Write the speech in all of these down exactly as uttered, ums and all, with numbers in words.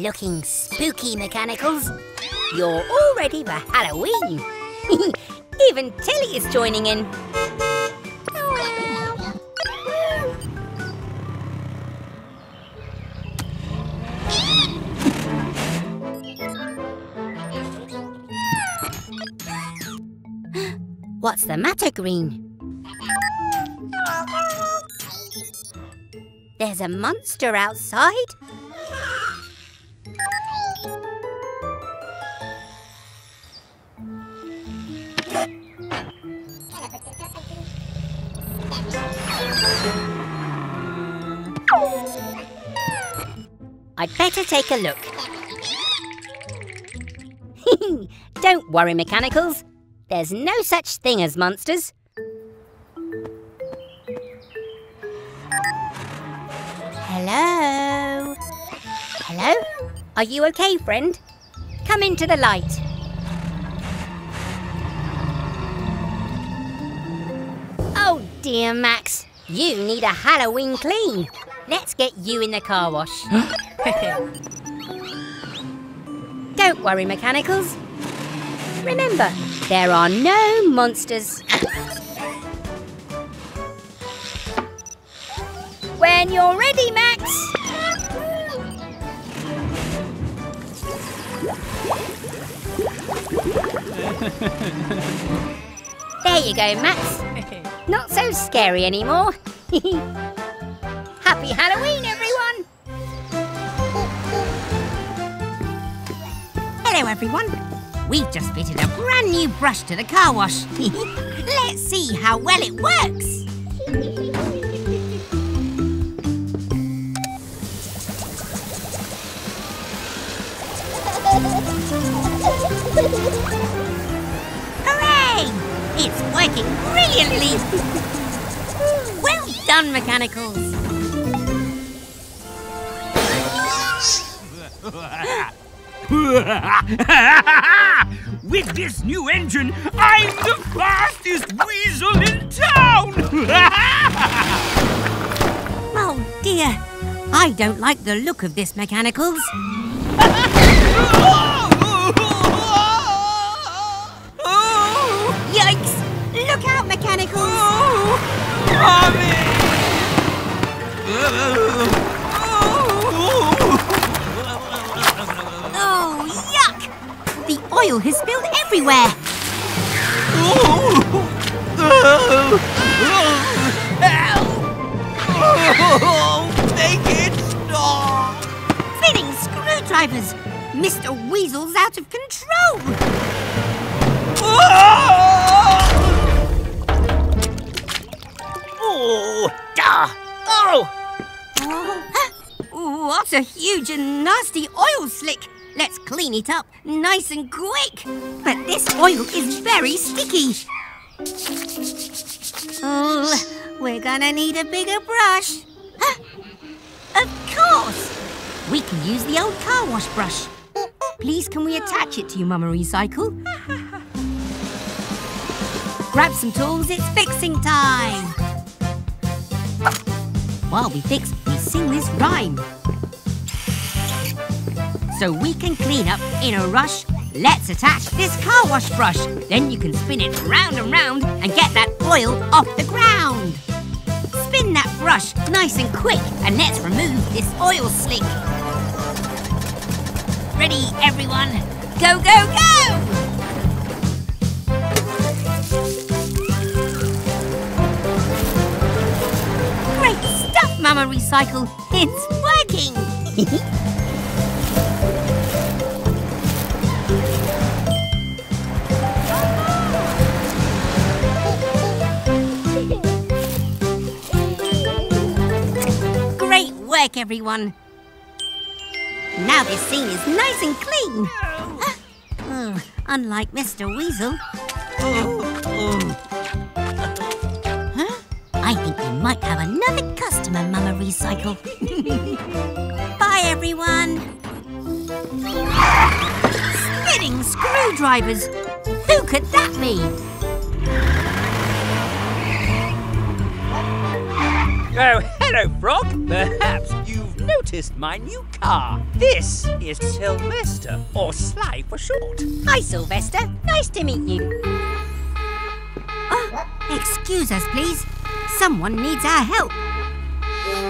looking spooky, Mechanicals. You're all ready for Halloween. Even Tilly is joining in. What's the matter, Green? There's a monster outside. I'd better take a look. Don't worry, Mechanicals. There's no such thing as monsters. Hello? Hello? Are you okay, friend? Come into the light. Oh dear, Max. You need a Halloween clean. Let's get you in the car wash. Don't worry, Mechanicals. Remember, there are no monsters. When you're ready, Max. There you go, Max. Not so scary anymore. Happy Halloween, everyone. Hello, everyone. We've just fitted a brand new brush to the car wash. Let's see how well it works. Hooray! It's working brilliantly. Well done, Mechanicals. With this new engine, I'm the fastest weasel in town! Oh dear, I don't like the look of this, Mechanicals. Yikes! Look out, Mechanicals! Oh, yuck! The oil has spilled everywhere. Make it stop! Spinning screwdrivers! Mister Weasel's out of control! Oh, duh. Oh. Oh, what a huge and nasty oil slick! Let's clean it up nice and quick. But this oil is very sticky. Oh, we're gonna need a bigger brush. Of course! We can use the old car wash brush. Please, can we attach it to you, Mama Recycle? Grab some tools, it's fixing time. While we fix, we sing this rhyme. So we can clean up in a rush. Let's attach this car wash brush. Then you can spin it round and round and get that oil off the ground. Spin that brush nice and quick and let's remove this oil slick. Ready, everyone? Go, go, go! Great stuff, Mama Recycle. It's working. Work, everyone. Now this scene is nice and clean. Oh, unlike Mister Weasel. Huh? I think we might have another customer, Mama Recycle. Bye, everyone. Spinning screwdrivers. Who could that be? Oh, hello, Frog. Perhaps you've noticed my new car. This is Sylvester, or Sly for short. Hi, Sylvester. Nice to meet you. Oh, excuse us, please. Someone needs our help.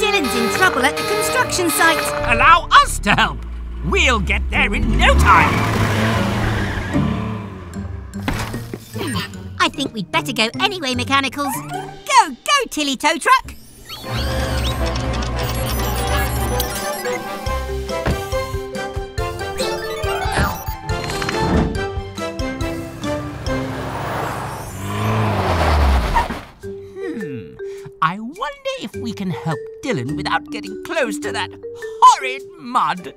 Dylan's in trouble at the construction site. Allow us to help. We'll get there in no time. I think we'd better go anyway, Mechanicals. Go, go, Tilly Tow Truck. Hmm, I wonder if we can help Dylan without getting close to that horrid mud.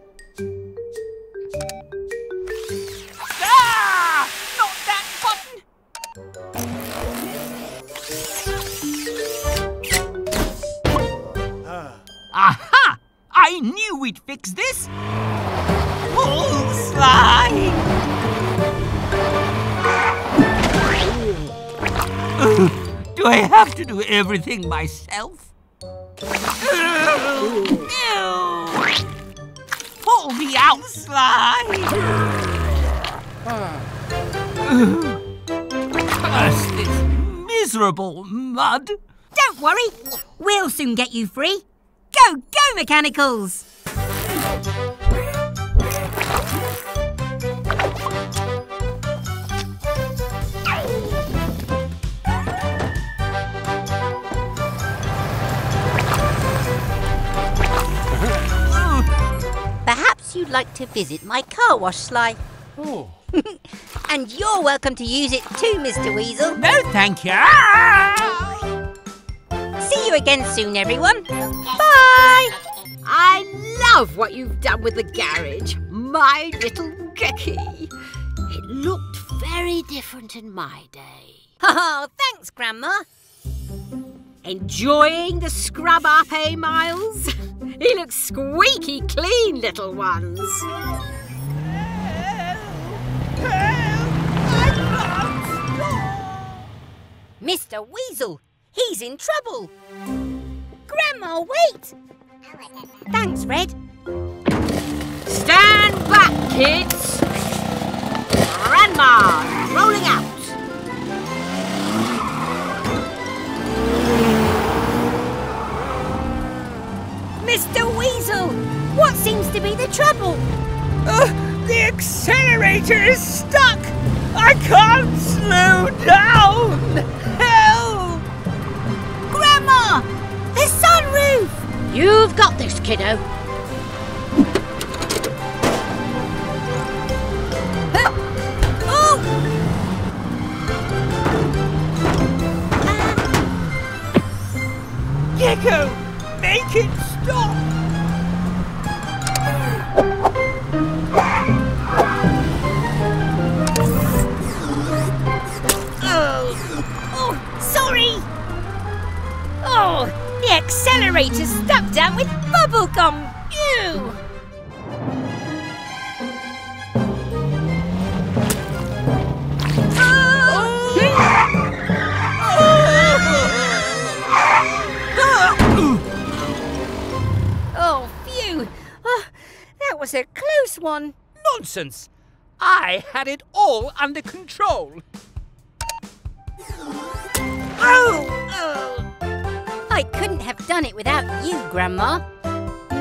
Ah! Not that button! Uh. Aha! I knew we'd fix this. Pull, Sly! Uh, do I have to do everything myself? Uh, no! Pull me out, Sly! Curse this miserable mud! Don't worry, we'll soon get you free. Go, go, Mechanicals! Perhaps you'd like to visit my car wash, Sly. Oh. And you're welcome to use it too, Mister Weasel. No, thank you. See you again soon, everyone. Bye. I love what you've done with the garage, my little Gecko. It looked very different in my day. Oh, thanks, Grandma. Enjoying the scrub up, eh, Miles? He looks squeaky clean, little ones. Help! Help! Mister Weasel, he's in trouble. Grandma, wait! Thanks, Red. Stand back, kids. Grandma's rolling out. Mister Weasel, what seems to be the trouble? Uh, the accelerator is stuck! I can't slow down! Help! Grandma! The sunroof! You've got this, kiddo. Huh? Oh! Uh... Gecko! Make it stop! Oh, oh, sorry! Oh, the accelerator's stuck down with bubble gum! Ew! That was a close one. Nonsense! I had it all under control. Oh! Oh! I couldn't have done it without you, Grandma.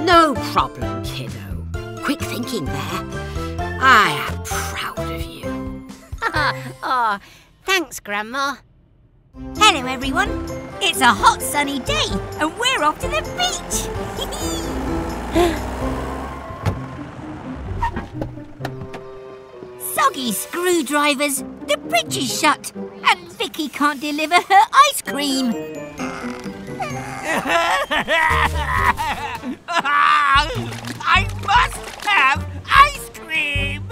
No problem, kiddo. Quick thinking there. I am proud of you. Oh, thanks, Grandma. Hello, everyone. It's a hot sunny day and we're off to the beach. Soggy screwdrivers, the bridge is shut, and Vicky can't deliver her ice cream. I must have ice cream!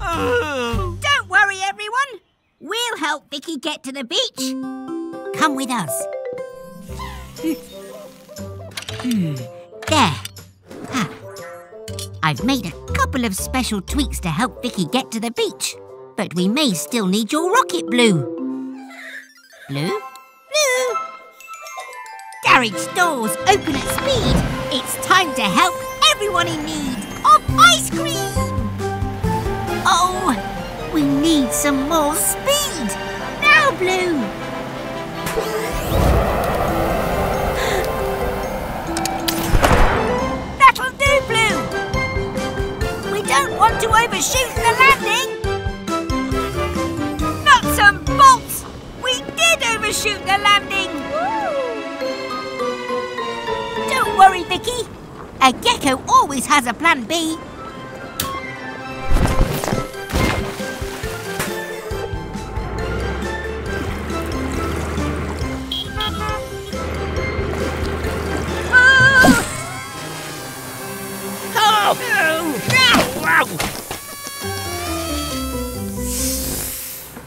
Don't worry, everyone. We'll help Vicky get to the beach. Come with us. Hmm. There. Ah. I've made a couple of special tweaks to help Vicky get to the beach, but we may still need your rocket, Blue. Blue? Blue! Garage doors open at speed. It's time to help everyone in need of ice cream! Oh, we need some more speed! Now, Blue! That'll do, Blue! We don't want to overshoot the landing! Nuts and bolts! We did overshoot the landing! Woo. Don't worry, Vicky. A gecko always has a plan B.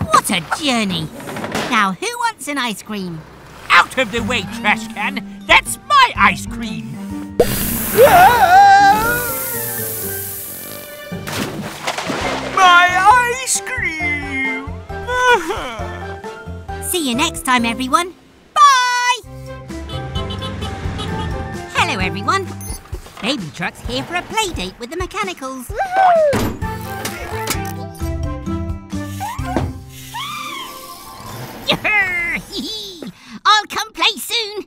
What a journey! Now, who wants an ice cream? Out of the way, trash can! That's my ice cream! My ice cream! See you next time, everyone. Bye! Hello, everyone. Baby Truck's here for a play date with the Mechanicals. I'll come play soon.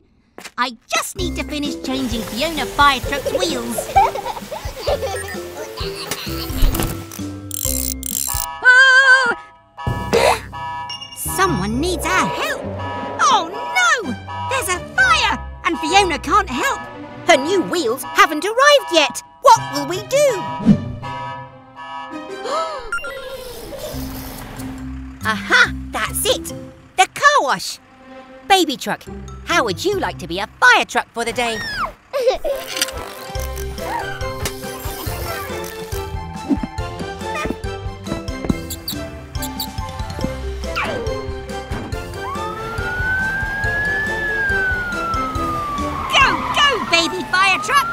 I just need to finish changing Fiona Fire Truck's wheels. Oh! Someone needs our help. Oh no! There's a fire and Fiona can't help. Her new wheels haven't arrived yet. What will we do? Aha! That's it. The car wash. Baby Truck, how would you like to be a fire truck for the day? Go, go, baby fire truck!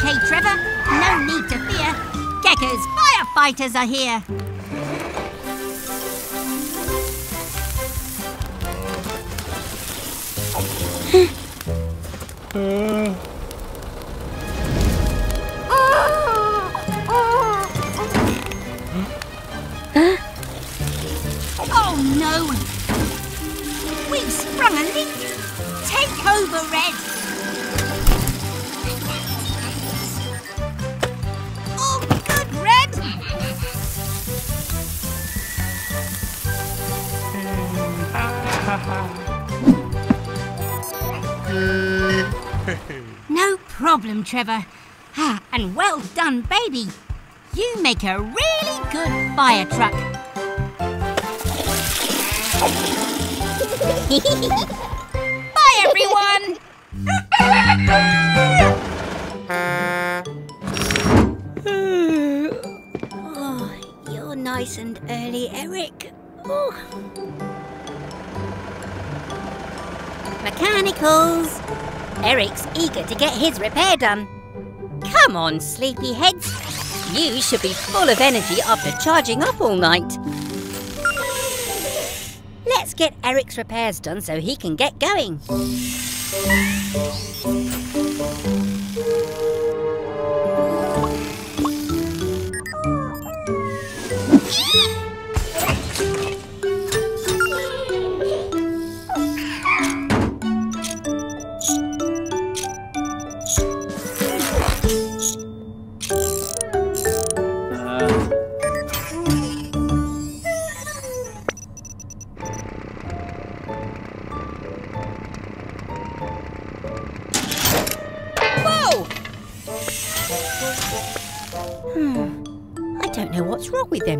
Okay, Trevor, no need to fear. Gecko's firefighters are here. uh. Oh no! We've sprung a leak. Take over, Red. No problem, Trevor. Ah, and well done, baby. You make a really good fire truck. Bye, everyone. Oh, you're nice and early, Eric. Oh. Mechanicals! Eric's eager to get his repair done. Come on, sleepyheads. You should be full of energy after charging up all night. Let's get Eric's repairs done so he can get going.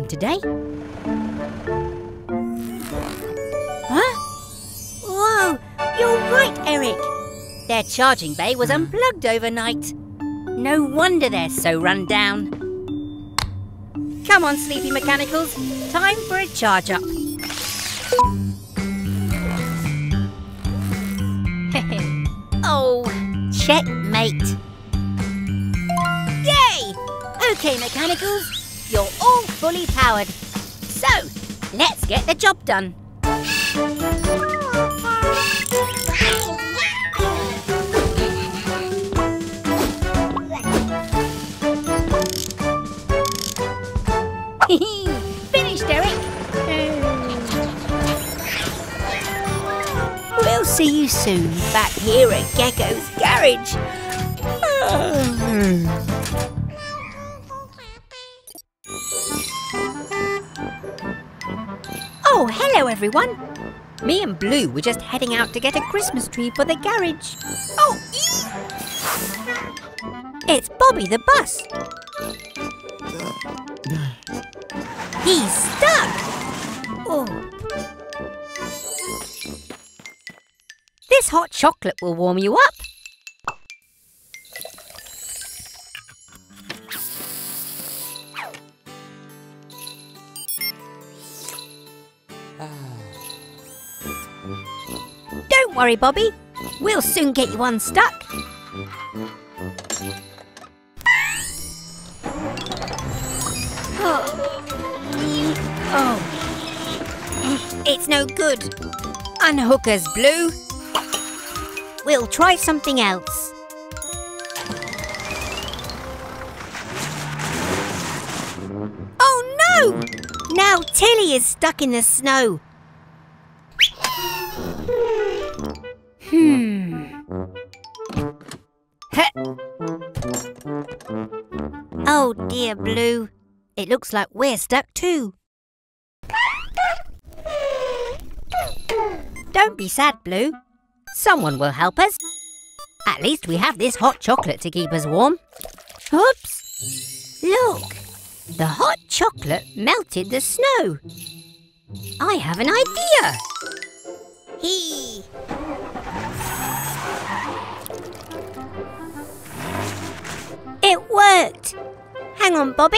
Today? Huh? Whoa! You're right, Eric. Their charging bay was unplugged overnight. No wonder they're so run down. Come on, sleepy Mechanicals. Time for a charge up. Oh, checkmate. Yay! Okay, Mechanicals. You're all fully powered. So, let's get the job done. Finished, Eric. We'll see you soon back here at Gecko's Garage. Oh. Oh, hello everyone. Me and Blue were just heading out to get a Christmas tree for the garage. Oh, ee! It's Bobby the bus. He's stuck. Oh. This hot chocolate will warm you up. Don't worry, Bobby. We'll soon get you unstuck. Oh. Oh. It's no good. Unhook us, Blue. We'll try something else. Oh, no! Now Tilly is stuck in the snow. Hmm. Huh. Oh dear, Blue. It looks like we're stuck too. Don't be sad, Blue. Someone will help us. At least we have this hot chocolate to keep us warm. Oops! Look! The hot chocolate melted the snow. I have an idea. Hee! It worked! Hang on, Bobby.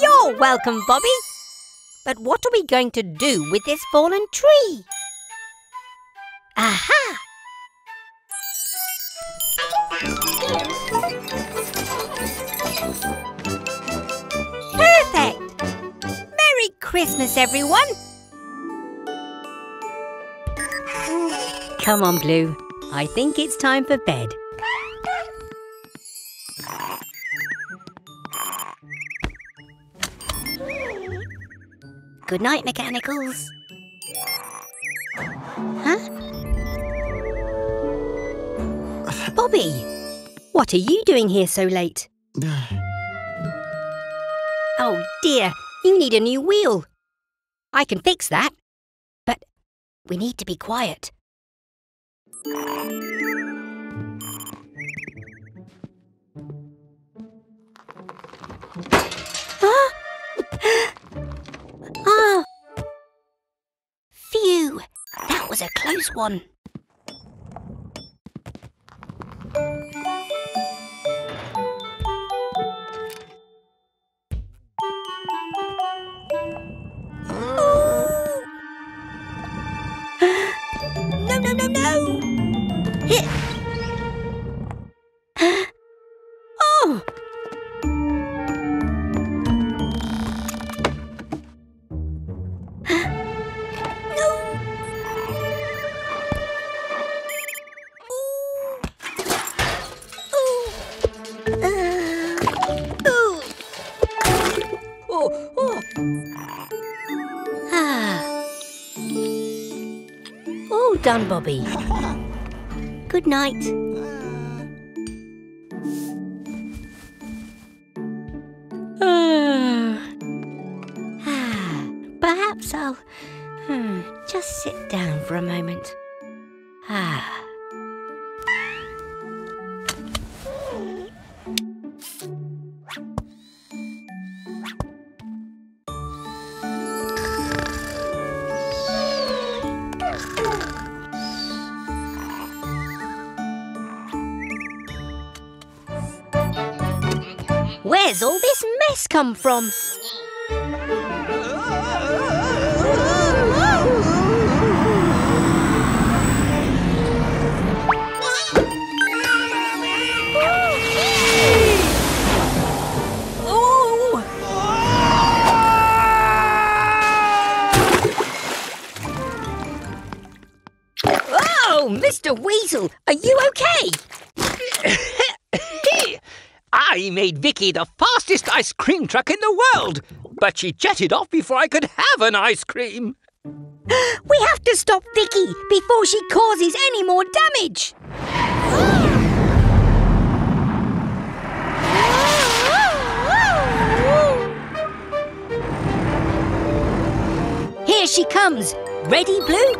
You're welcome, Bobby. But what are we going to do with this fallen tree? Aha! Perfect! Merry Christmas, everyone! Come on, Blue. I think it's time for bed. Good night, Mechanicals. Huh? Bobby, what are you doing here so late? Oh dear, you need a new wheel. I can fix that. But we need to be quiet. Huh? Oh. Phew, that was a close one. No, no, no, no! Oh! No! Oh! Oh! Oh! Oh! Ah! All done, Bobby. Good night. Perhaps I'll hmm, just sit down for a moment. Ah. Where's all this mess come from? Mister Weasel, are you okay? I made Vicky the fastest ice cream truck in the world, but she jetted off before I could have an ice cream. We have to stop Vicky before she causes any more damage. Here she comes. Ready, Blue?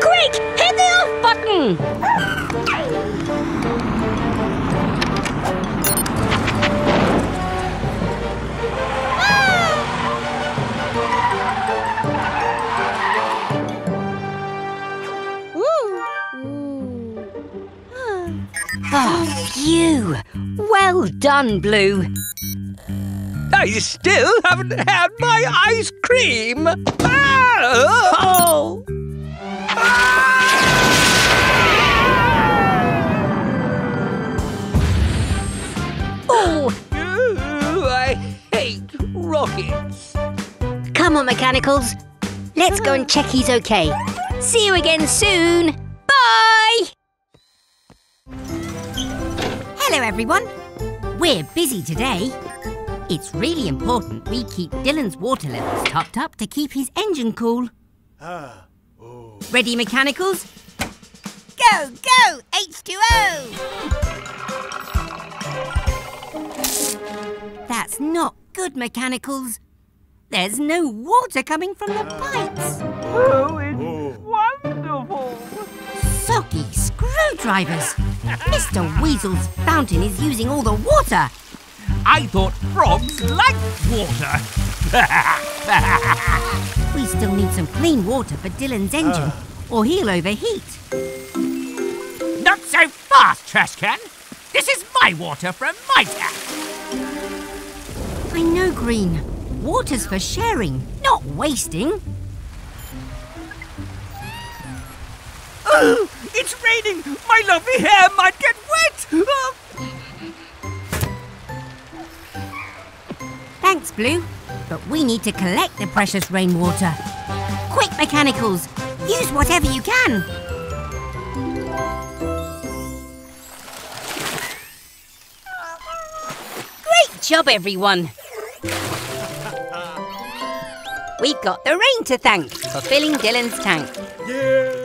Quick! Hit the off button! Oh, phew! Well done, Blue. I still haven't had my ice cream! Oh! Oh, I hate rockets. Come on, Mechanicals. Let's go and check he's okay. See you again soon. Bye! Hello, everyone. We're busy today. It's really important we keep Dylan's water levels topped up to keep his engine cool. Ah. Ready, Mechanicals? Go, go, H two O! That's not good, Mechanicals. There's no water coming from the pipes. Oh, it's wonderful! Soggy screwdrivers! Mister Weasel's fountain is using all the water. I thought frogs liked water. We still need some clean water for Dylan's engine, uh. or he'll overheat. Not so fast, trash can. This is my water from my tap. I know, Green. Water's for sharing, not wasting. Oh, it's raining. My lovely hair might get wet. Oh. Thanks, Blue, but we need to collect the precious rainwater. Quick, Mechanicals, use whatever you can. Great job, everyone. We've got the rain to thank for filling Dylan's tank. Yeah.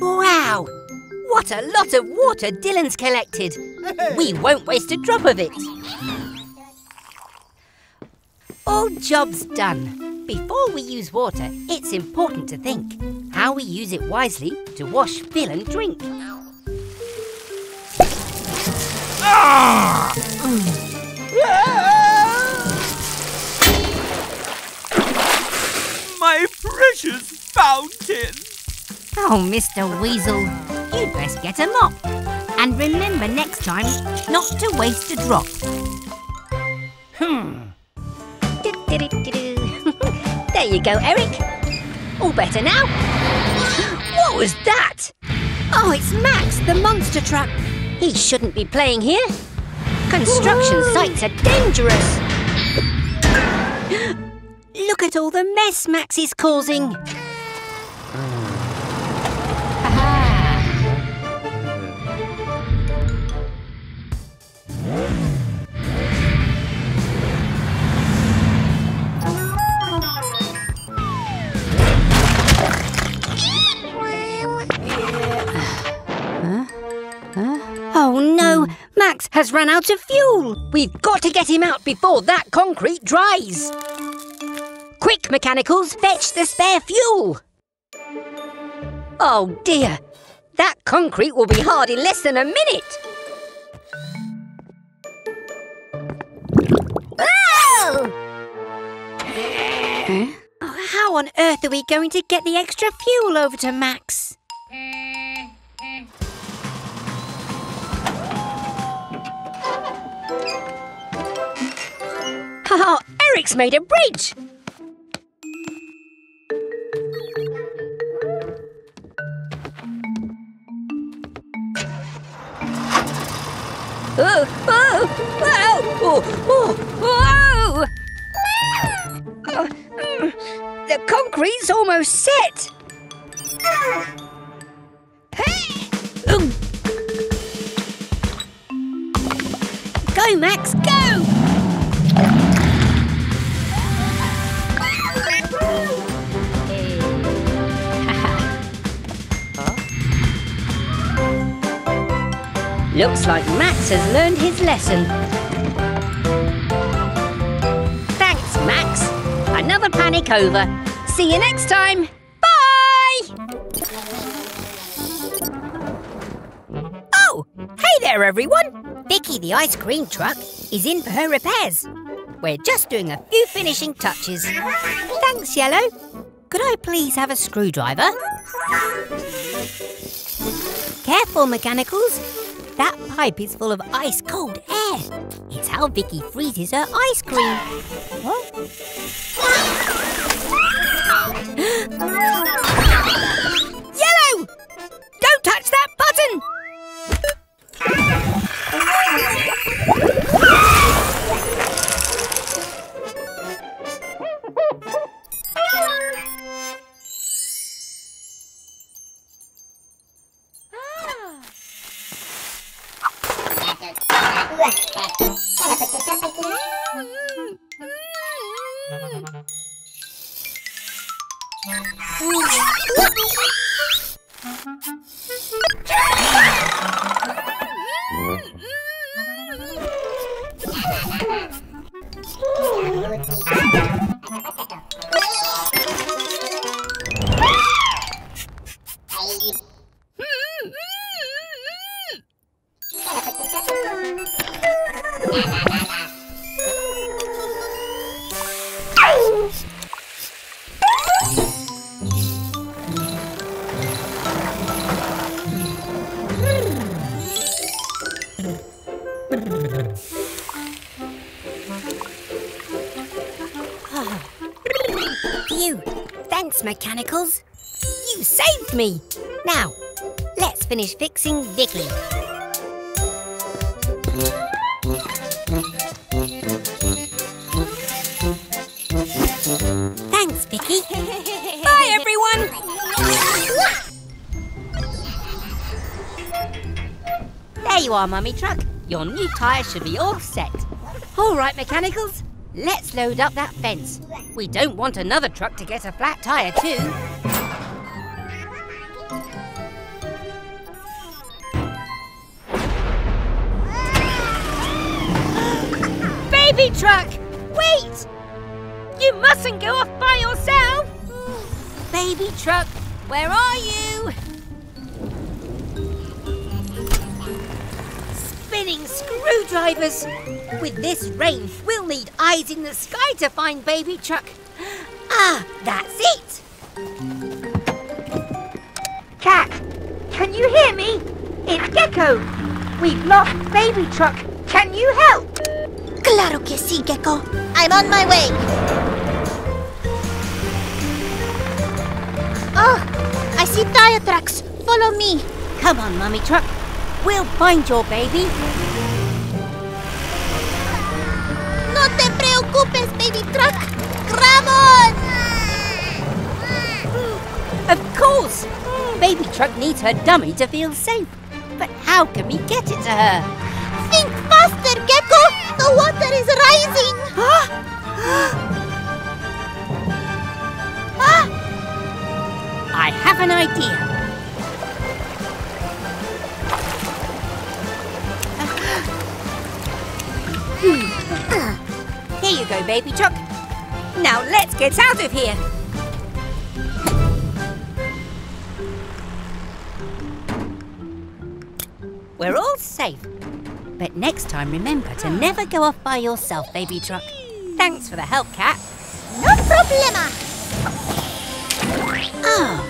Wow, what a lot of water Dylan's collected. We won't waste a drop of it. All jobs done. Before we use water, it's important to think how we use it wisely to wash, fill and drink. Ah! My precious fountain! Oh, Mister Weasel, you'd best get a mop. And remember next time not to waste a drop. Hmm. There you go, Eric. All better now. What was that? Oh, it's Max, the monster truck. He shouldn't be playing here. Construction Whoa. sites are dangerous. Look at all the mess Max is causing. Oh no, Max has run out of fuel. We've got to get him out before that concrete dries. Quick, Mechanicals, fetch the spare fuel. Oh dear, that concrete will be hard in less than a minute. Oh! Oh, how on earth are we going to get the extra fuel over to Max? Haha, Eric's made a bridge! Oh, oh, oh, oh, oh, oh. Oh, mm, the concrete's almost set. Uh. Hey. Um. Go, Max, go! Looks like Max has learned his lesson. Thanks, Max. Another panic over. See you next time. Bye! Oh, hey there, everyone. Vicky, the ice cream truck, is in for her repairs. We're just doing a few finishing touches. Thanks, Yellow. Could I please have a screwdriver? Careful, Mechanicals. That pipe is full of ice-cold air. It's how Vicky freezes her ice cream. Yellow! Don't touch that button! Mechanicals, you saved me! Now, let's finish fixing Vicky. Thanks, Vicky. Bye, everyone! There you are, Mummy Truck. Your new tyre should be all set. All right, Mechanicals, let's load up that fence. We don't want another truck to get a flat tyre too. Baby Truck, wait! You mustn't go off by yourself! Baby Truck, where are you? Spinning screwdrivers! With this rain, we'll need eyes in the sky to find Baby Truck. Ah, that's it! Cat, can you hear me? It's Gecko. We've lost Baby Truck. Can you help? Claro que sí, Gecko. I'm on my way. Oh, I see tire tracks. Follow me. Come on, Mummy Truck. We'll find your baby. No te preocupes, Baby Truck! Grab on! Of course! Baby Truck needs her dummy to feel safe. But how can we get it to her? Think faster, Gecko! The water is rising! Huh? Huh? I have an idea. Hmm. Here you go, Baby Truck. Now let's get out of here. We're all safe. But next time, remember to never go off by yourself, Baby Truck. Thanks for the help, Cat. No problema. Oh.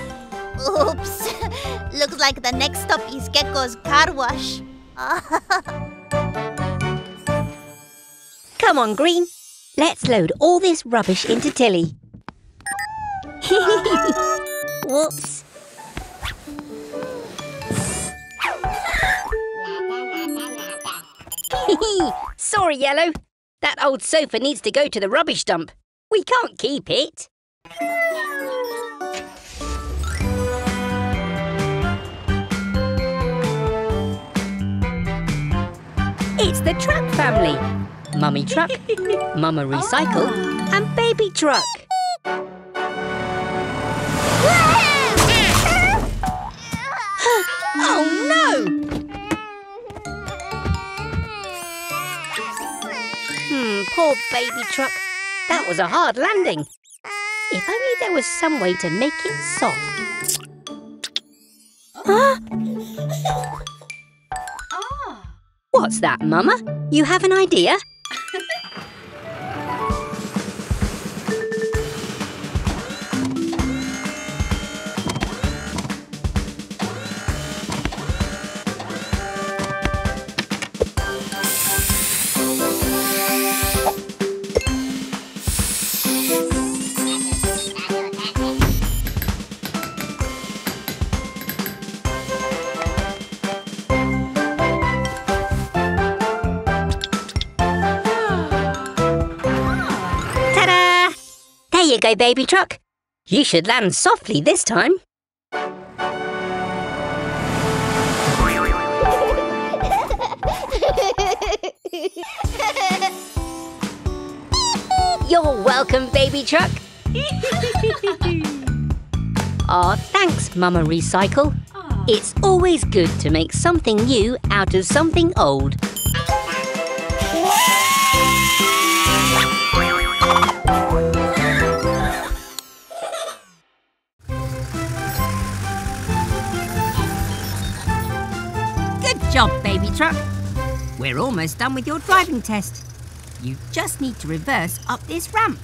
Oops. Looks like the next stop is Gecko's car wash. Come on, Green. Let's load all this rubbish into Tilly. Whoops. Sorry, Yellow. That old sofa needs to go to the rubbish dump. We can't keep it. It's the truck family. Mummy Truck, Mama Recycle and Baby Truck. Oh no! Hmm, poor Baby Truck. That was a hard landing. If only there was some way to make it soft. Huh? What's that, Mama? You have an idea? Here you go, Baby Truck. You should land softly this time. You're welcome, Baby Truck. Aw, thanks, Mama Recycle. Aww. It's always good to make something new out of something old. Job, Baby Truck. We're almost done with your driving test. You just need to reverse up this ramp.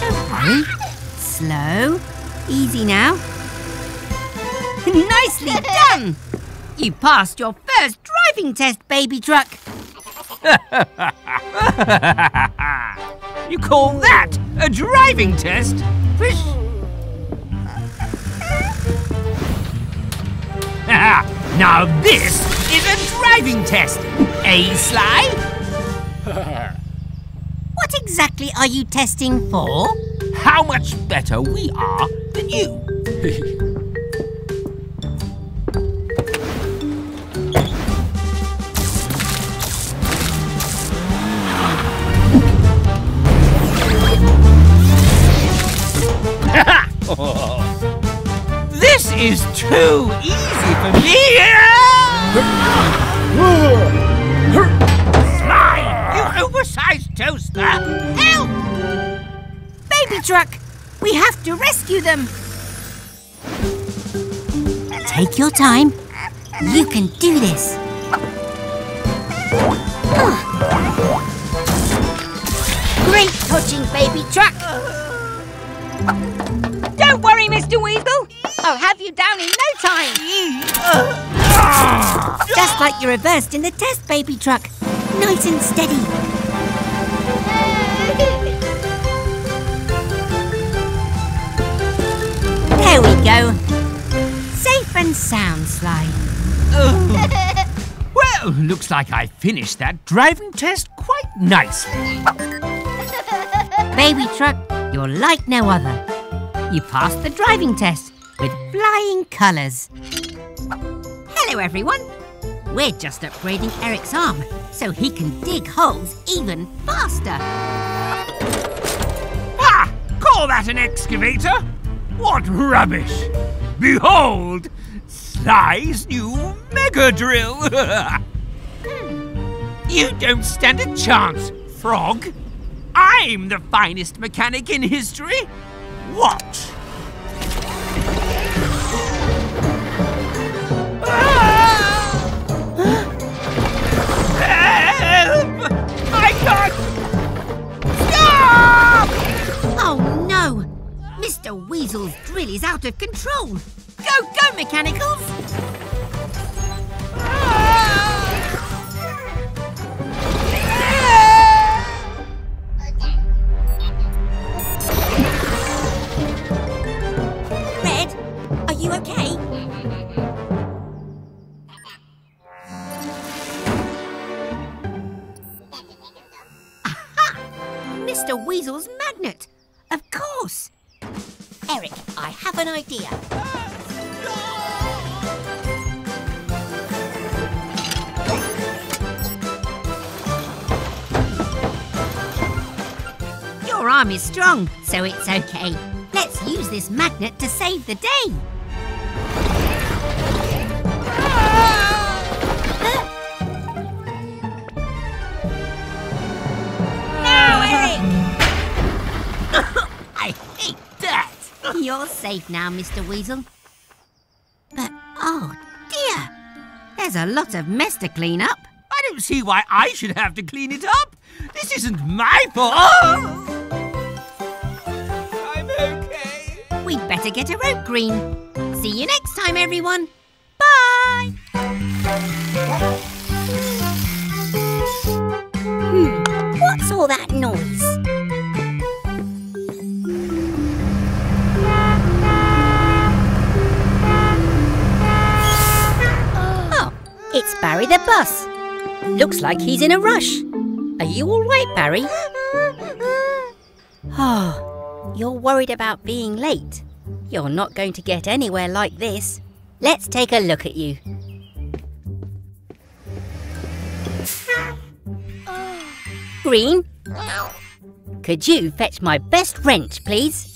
Don't worry. Slow. Easy now. Nicely done! You passed your first driving test, Baby Truck. You call that a driving test? Now this is a driving test, eh, Sly? What exactly are you testing for? How much better we are than you. This is too easy for me! Sly, you oversized toaster! Help! Baby Truck, we have to rescue them! Take your time. You can do this. Great touching, Baby Truck! Don't worry, Mister Weasel. I'll have you down in no time. Just like you reversed in the test, Baby Truck. Nice and steady. There we go. Safe and sound, Sly. Oh. Well, looks like I finished that driving test quite nicely. Baby Truck, you're like no other. You passed the driving test with flying colours. Hello, everyone. We're just upgrading Eric's arm so he can dig holes even faster. Ah! Call that an excavator? What rubbish! Behold, Sly's new mega drill. You don't stand a chance, Frog. I'm the finest mechanic in history. Watch. Help! I can't... Stop! Oh, no. Mister Weasel's drill is out of control. Go, go, Mechanicals! Mister Weasel's magnet. Of course. Eric, I have an idea. Your arm is strong, so it's okay. Let's use this magnet to save the day. You're safe now, Mister Weasel. But, oh dear, there's a lot of mess to clean up. I don't see why I should have to clean it up. This isn't my fault. Oh! I'm okay. We'd better get a rope, Green. See you next time, everyone. Bye. Hmm, what's all that noise? It's Barry the bus. Looks like he's in a rush. Are you all right, Barry? Oh, you're worried about being late. You're not going to get anywhere like this. Let's take a look at you. Green, could you fetch my best wrench, please?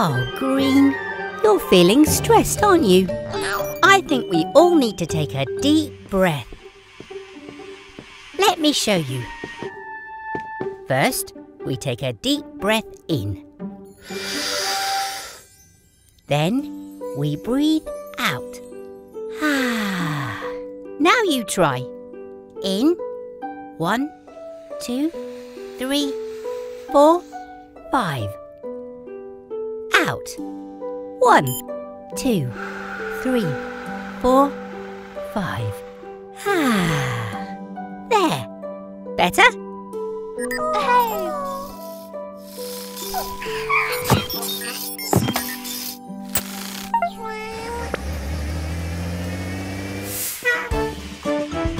Oh, Green, you're feeling stressed, aren't you? I think we all need to take a deep breath. Let me show you. First, we take a deep breath in. Then, we breathe out. Ah! Now you try. In. One, two, three, four, five. Out. One, two, three, four, five. Ah. There. Better? Hey.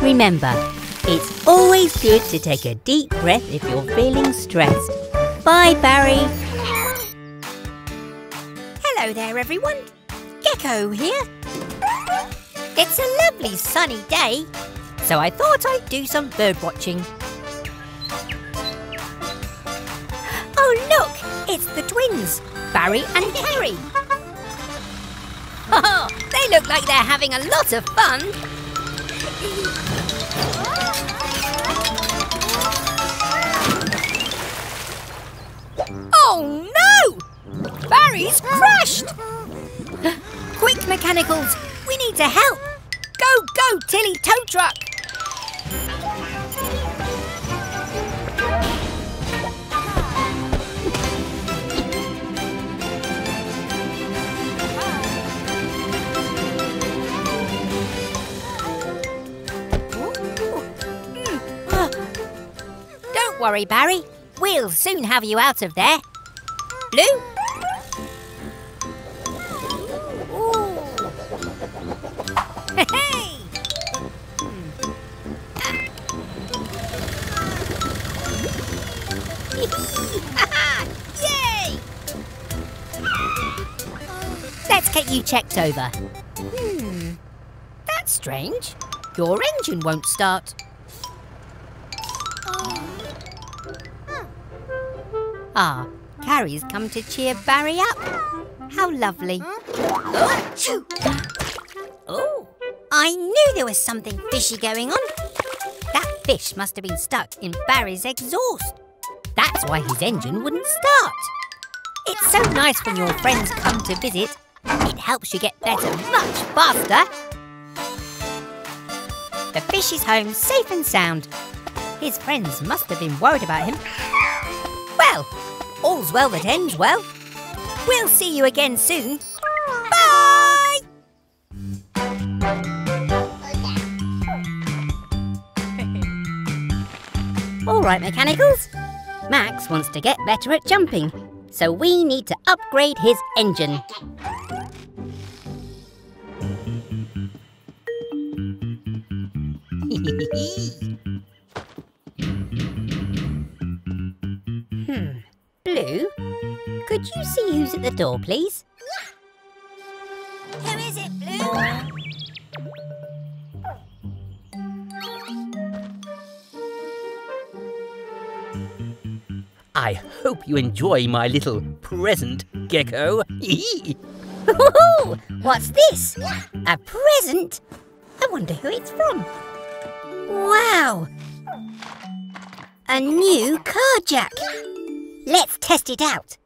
Remember, it's always good to take a deep breath if you're feeling stressed. Bye, Barry. Hello there, everyone. Gecko here. It's a lovely sunny day, so I thought I'd do some bird watching. Oh look, it's the twins, Barry and Harry. Oh, they look like they're having a lot of fun. Oh no! Barry's crashed! Quick, Mechanicals! We need to help! Go, go, Tilly Tow Truck! Don't worry, Barry. We'll soon have you out of there. Blue? Hey! Yay! Let's get you checked over. Hmm, that's strange. Your engine won't start. Ah, Carrie's come to cheer Barry up. How lovely. Oh! I knew there was something fishy going on. That fish must have been stuck in Barry's exhaust. That's why his engine wouldn't start. It's so nice when your friends come to visit. It helps you get better much faster. The fish is home safe and sound. His friends must have been worried about him. Well, All's well that ends well. We'll see you again soon. Bye! All right, Mechanicals. Max wants to get better at jumping, so we need to upgrade his engine. hmm, Blue, could you see who's at the door, please? Who is it, Blue? I hope you enjoy my little present, Gecko. What's this? A present? I wonder who it's from. Wow! A new car jack! Let's test it out!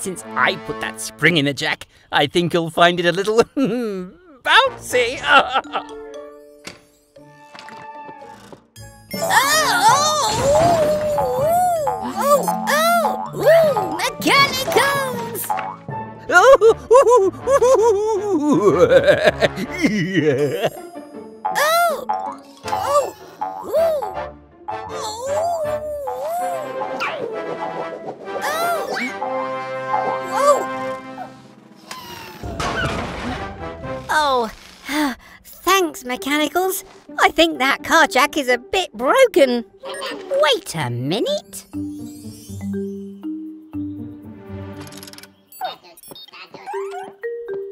Since I put that spring in the jack, I think you'll find it a little bouncy! Oh! Oh! Oh! Mechanicals! Oh! Oh! Oh! Oh! Oh! Oh! Oh! Thanks, Mechanicals. I think that car jack is a bit broken. Wait a minute.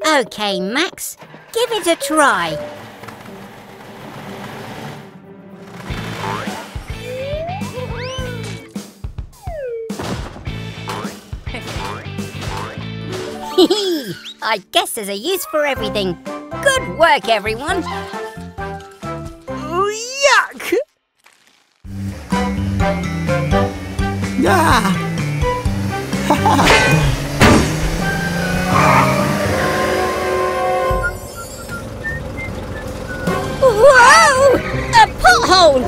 Okay, Max, give it a try. I guess there's a use for everything. Good work, everyone. Yuck! Ah! Whoa! A pothole!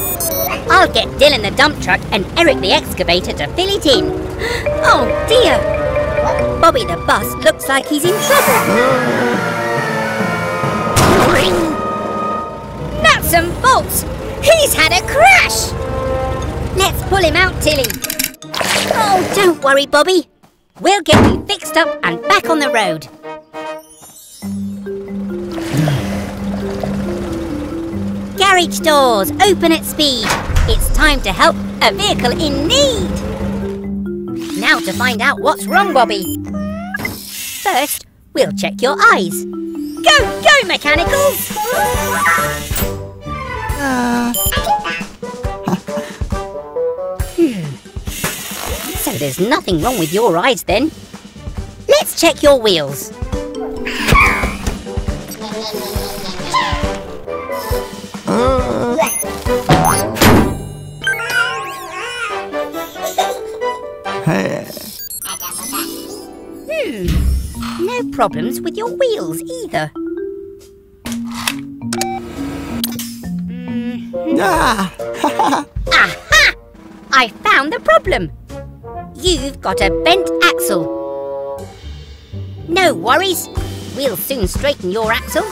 I'll get Dylan the dump truck and Eric the excavator to fill it in. Oh dear! Bobby the bus looks like he's in trouble. Nuts and bolts! He's had a crash! Let's pull him out, Tilly. Oh, don't worry, Bobby. We'll get you fixed up and back on the road. Garage doors open at speed. It's time to help a vehicle in need. Now to find out what's wrong, Bobby. First, we'll check your eyes. Go, go, Mechanicals! Uh. Hmm. So there's nothing wrong with your eyes then. Let's check your wheels. Hmm, no problems with your wheels either. Ah. Aha! I found the problem. You've got a bent axle. No worries, we'll soon straighten your axle.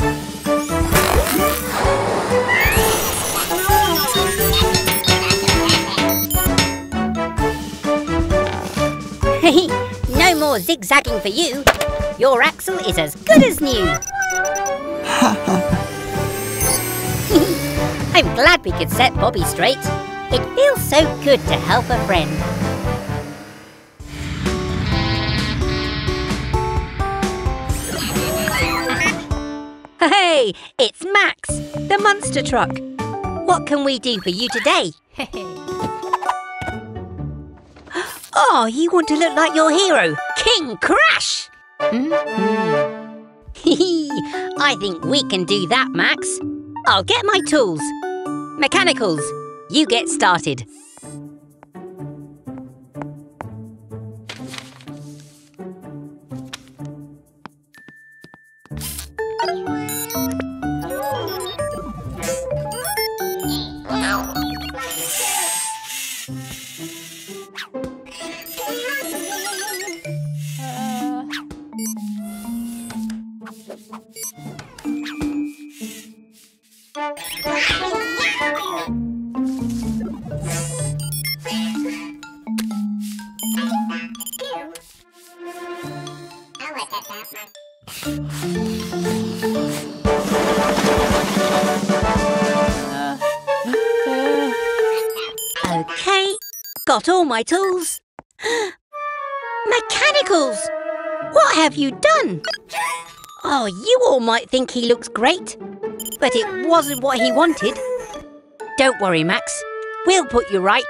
No more zigzagging for you. Your axle is as good as new. I'm glad we could set Bobby straight. It feels so good to help a friend. Hey, it's Max, the monster truck. What can we do for you today? Oh, you want to look like your hero, King Crash! Mm-hmm. I think we can do that, Max. I'll get my tools. Mechanicals, you get started. Okay, got all my tools. Mechanicals! What have you done? Oh, you all might think he looks great, but it wasn't what he wanted. Don't worry, Max. We'll put you right.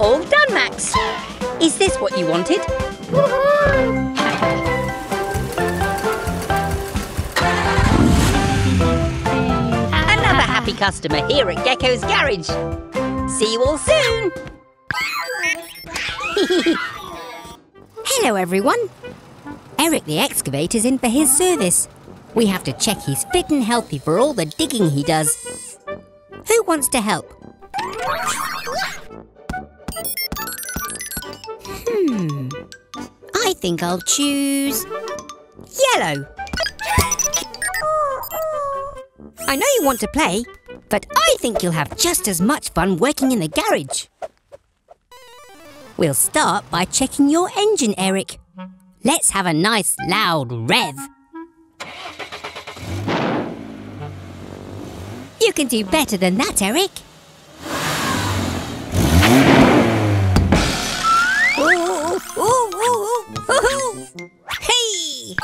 All done, Max. Is this what you wanted? Another happy customer here at Gecko's Garage. See you all soon. Hello, everyone. Eric the Excavator's in for his service. We have to check he's fit and healthy for all the digging he does. Who wants to help? Hmm. I think I'll choose Yellow. I know you want to play, but I think you'll have just as much fun working in the garage. We'll start by checking your engine, Eric. Let's have a nice loud rev. You can do better than that, Eric. Ooh, ooh, ooh, ooh, ooh. Hey!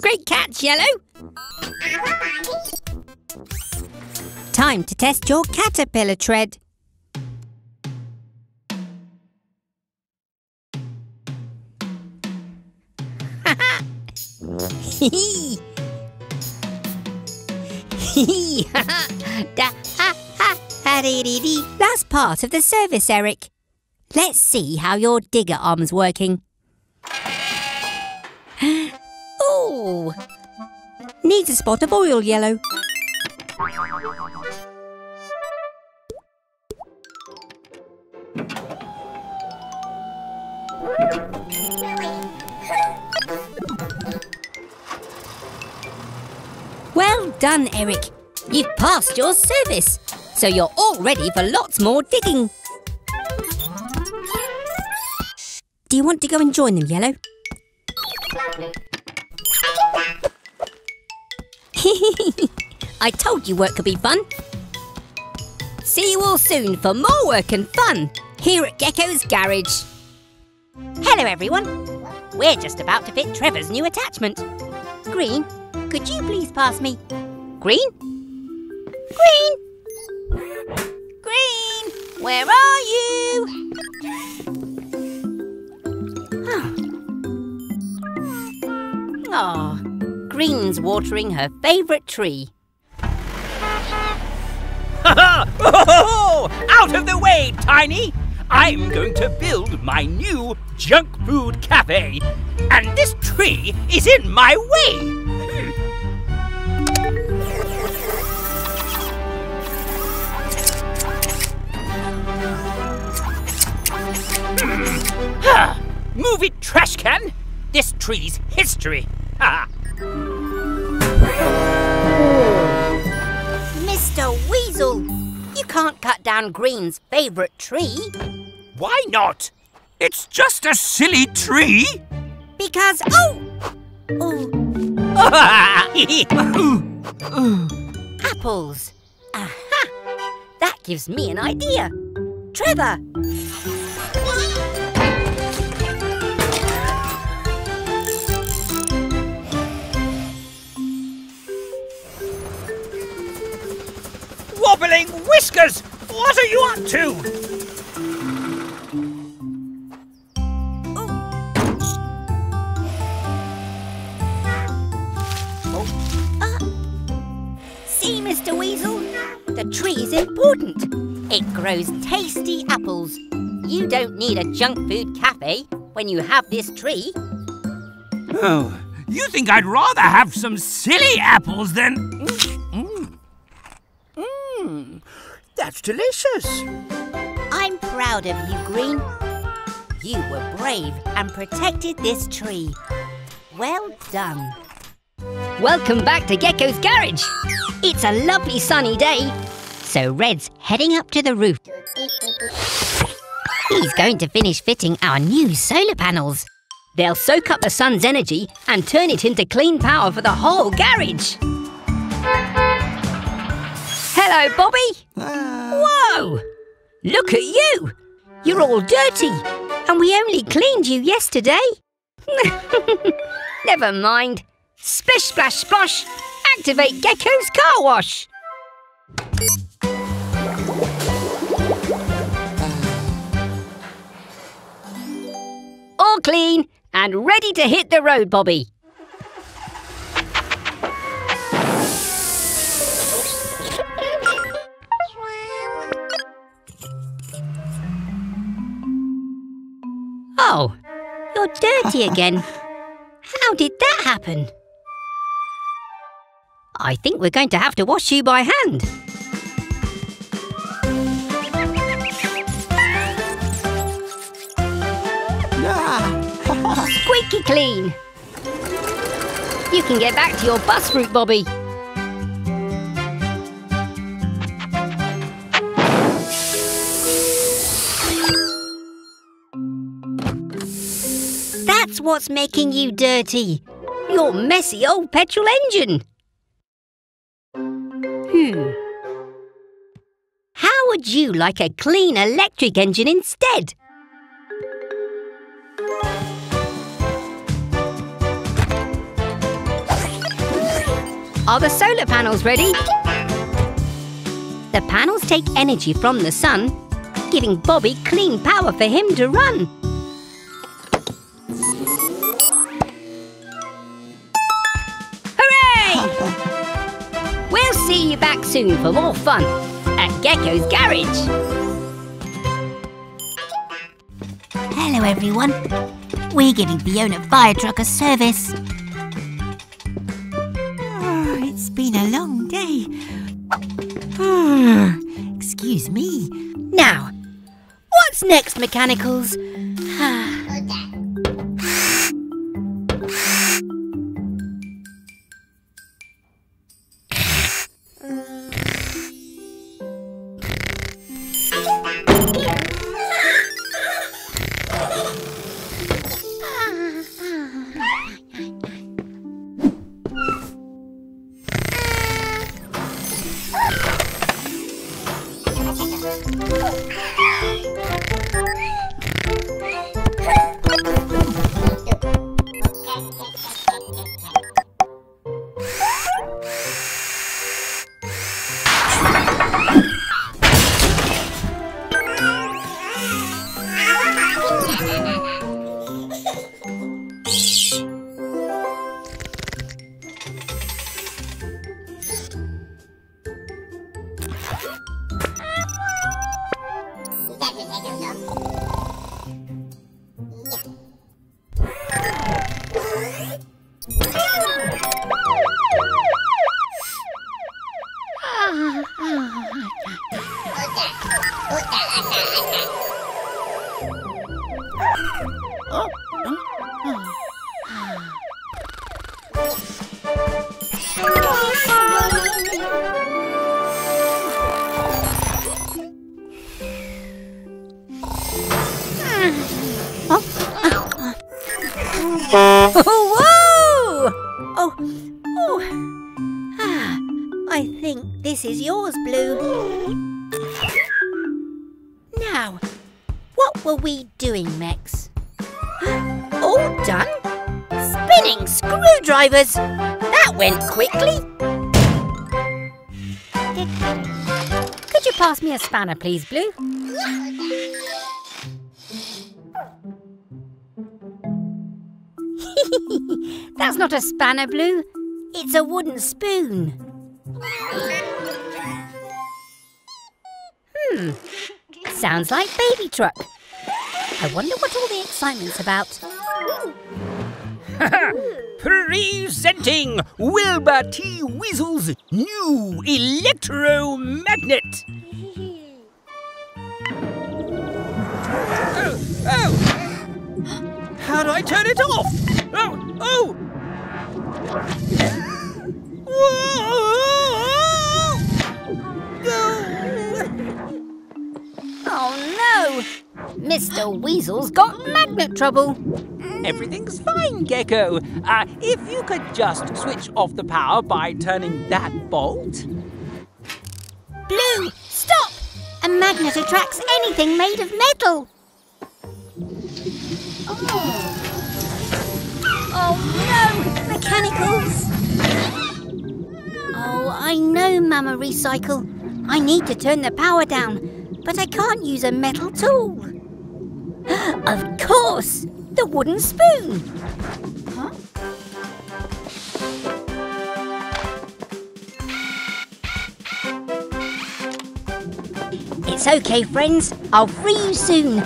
Great catch, Yellow. Time to test your caterpillar tread. Hee hee ha ha da ha ha ha dee dee dee. That's part of the service, Eric. Let's see how your digger arm's working. Ooh! Needs a spot of oil, Yellow. Well done, Eric. You've passed your service, so you're all ready for lots more digging. Do you want to go and join them, Yellow? I told you work could be fun. See you all soon for more work and fun here at Gecko's Garage. Hello, everyone. We're just about to fit Trevor's new attachment. Green, could you please pass me? Green? Green? Green, where are you? Oh, oh Green's watering her favourite tree. Ha ha! Oh, out of the way, Tiny! I'm going to build my new junk food cafe. And this tree is in my way. Ah, move it, trash can! This tree's history! Ah. Mister Weasel, you can't cut down Green's favourite tree. Why not? It's just a silly tree! Because... oh! Oh. Apples! Aha! That gives me an idea! Trevor! Wobbling whiskers! What are you up to? Oh. Oh. Uh. See, Mister Weasel? The tree's important. It grows tasty apples. You don't need a junk food cafe when you have this tree. Oh, you think I'd rather have some silly apples than... Mmm, that's delicious. I'm proud of you, Green. You were brave and protected this tree. Well done. Welcome back to Gecko's Garage. It's a lovely sunny day, so Red's heading up to the roof. He's going to finish fitting our new solar panels. They'll soak up the sun's energy and turn it into clean power for the whole garage. Hello, Bobby. Uh... Whoa! Look at you! You're all dirty, and we only cleaned you yesterday. Never mind. Splish, splash, splosh. Activate Gecko's car wash. All clean and ready to hit the road, Bobby. Oh, you're dirty again. How did that happen? I think we're going to have to wash you by hand. Squeaky clean. You can get back to your bus route, Bobby. That's what's making you dirty. Your messy old petrol engine. Hmm. How would you like a clean electric engine instead? Are the solar panels ready? The panels take energy from the sun, giving Bobby clean power for him to run. Hooray! We'll see you back soon for more fun at Gecko's Garage. Hello everyone. We're giving Fiona Fire Truck a service. It's been a long day. Hmm. Excuse me. Now, what's next, Mechanicals? That went quickly. Could you pass me a spanner, please, Blue? That's not a spanner, Blue. It's a wooden spoon. Hmm. Sounds like Baby Truck. I wonder what all the excitement's about. Presenting Wilbur T. Weasel's new electromagnet. Oh, oh! How do I turn it off? Oh, oh! Whoa! Mister Weasel's got magnet trouble. Everything's fine, Gecko. Uh, if you could just switch off the power by turning that bolt. Blue, stop! A magnet attracts anything made of metal. Oh, oh no! Mechanicals! Oh, I know, Mama Recycle. I need to turn the power down, but I can't use a metal tool. Of course! The wooden spoon! Huh? It's okay, friends. I'll free you soon.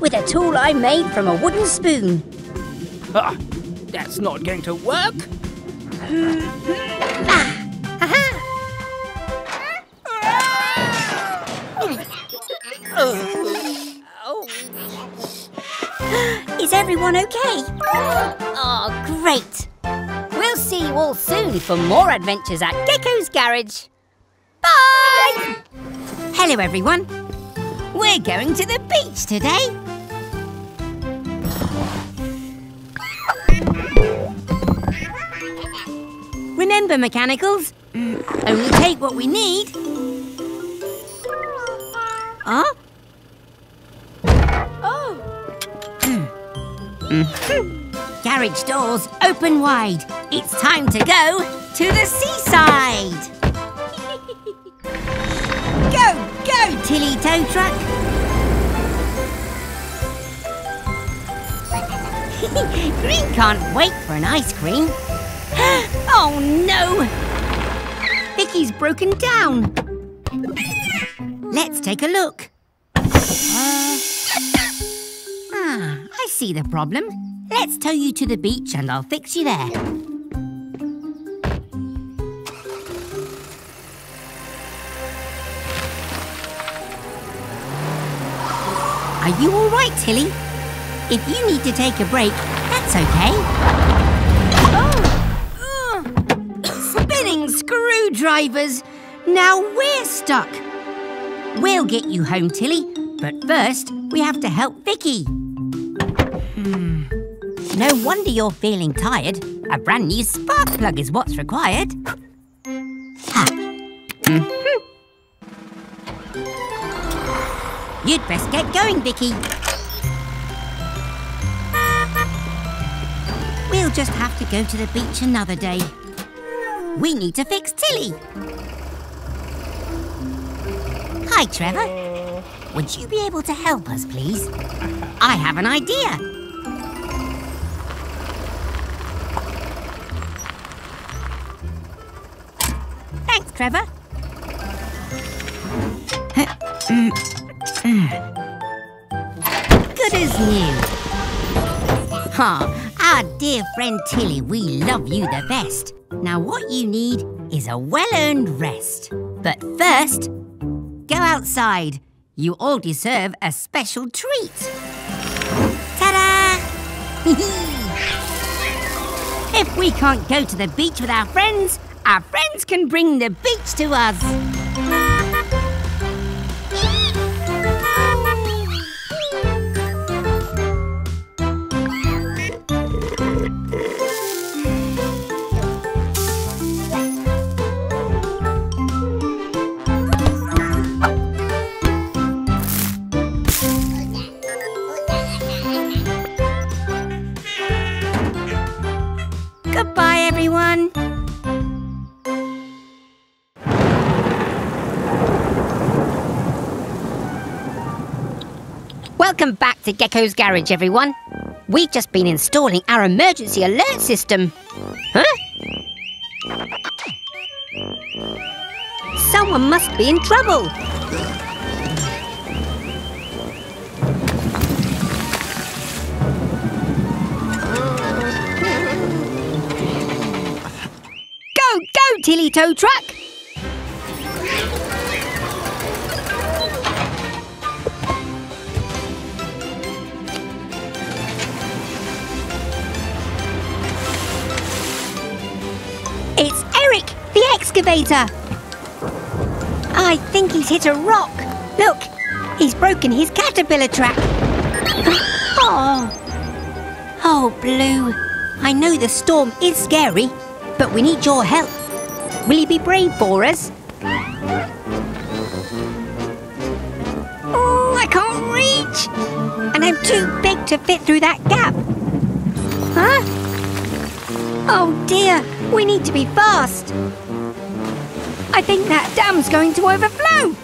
With a tool I made from a wooden spoon. Ah, that's not going to work. Ah. Oh. Oh. Is everyone okay? Oh, great! We'll see you all soon for more adventures at Gecko's Garage. Bye! Hello, everyone. We're going to the beach today. Remember, Mechanicals, only take what we need. Huh? Oh. Mm. Garage doors open wide. It's time to go to the seaside. Go, go, Tilly Tow Truck. Green can't wait for an ice cream. Oh no! Vicky's broken down. Let's take a look. Uh, ah, I see the problem. Let's tow you to the beach and I'll fix you there. Are you all right, Tilly? If you need to take a break, that's okay. Oh. Spinning screwdrivers! Now we're stuck. We'll get you home, Tilly, but first we have to help Vicky. Hmm. No wonder you're feeling tired. A brand new spark plug is what's required. Ah. Mm-hmm. You'd best get going, Vicky. We'll just have to go to the beach another day. We need to fix Tilly. Hi, Trevor. Would you be able to help us, please? I have an idea. Thanks, Trevor. Good as new. Oh, our dear friend Tilly, we love you the best. Now, what you need is a well-earned rest. But first, go outside. You all deserve a special treat. Ta-da! If we can't go to the beach with our friends, our friends can bring the beach to us. Everyone. Welcome back to Gecko's Garage, everyone. We've just been installing our emergency alert system. Huh? Someone must be in trouble. Go, Tilly Tow Truck! It's Eric the Excavator! I think he's hit a rock. Look, He's broken his caterpillar trap. Oh. Oh, Blue. I know the storm is scary, but we need your help. Will you be brave for us? Oh, I can't reach. And I'm too big to fit through that gap. Huh? Oh, dear. We need to be fast. I think that dam's going to overflow.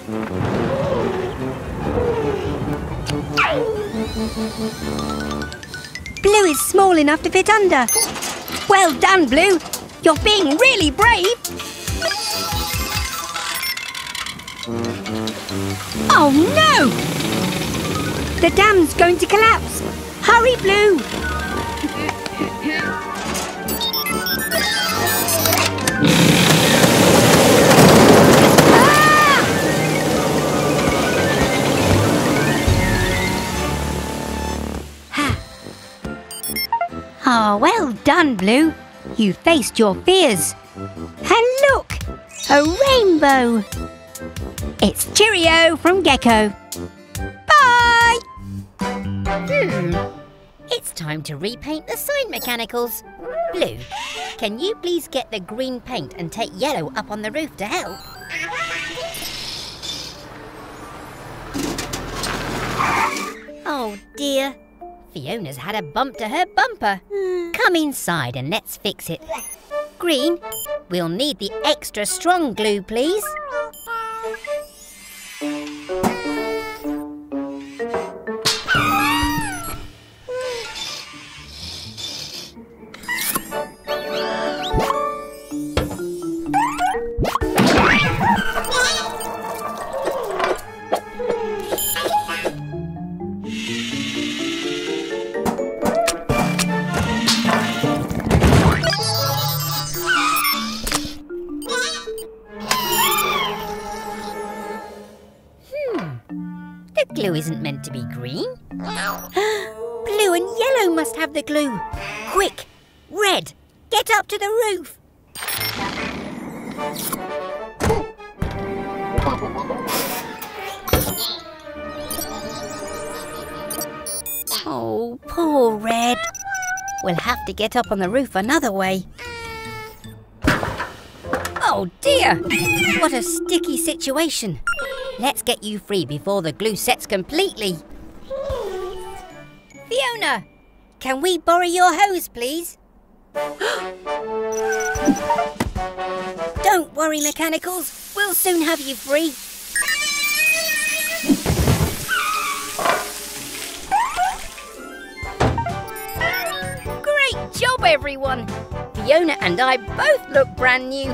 Blue is small enough to fit under. Well done, Blue. You're being really brave. Oh, no! The dam's going to collapse. Hurry, Blue. Ah, oh, well done, Blue. You faced your fears. And look, a rainbow. It's Cheerio from Gecko. Bye! Hmm, it's time to repaint the sign, Mechanicals. Blue, can you please get the green paint and take Yellow up on the roof to help? Oh dear. Fiona's had a bump to her bumper. Mm. Come inside and let's fix it. Green, we'll need the extra strong glue, please. Glue isn't meant to be green. Blue and Yellow must have the glue. Quick, Red, get up to the roof. Oh, poor Red. We'll have to get up on the roof another way. Oh dear, what a sticky situation. Let's get you free before the glue sets completely. Fiona, can we borrow your hose, please? Don't worry, Mechanicals. We'll soon have you free. Great job, everyone. Fiona and I both look brand new.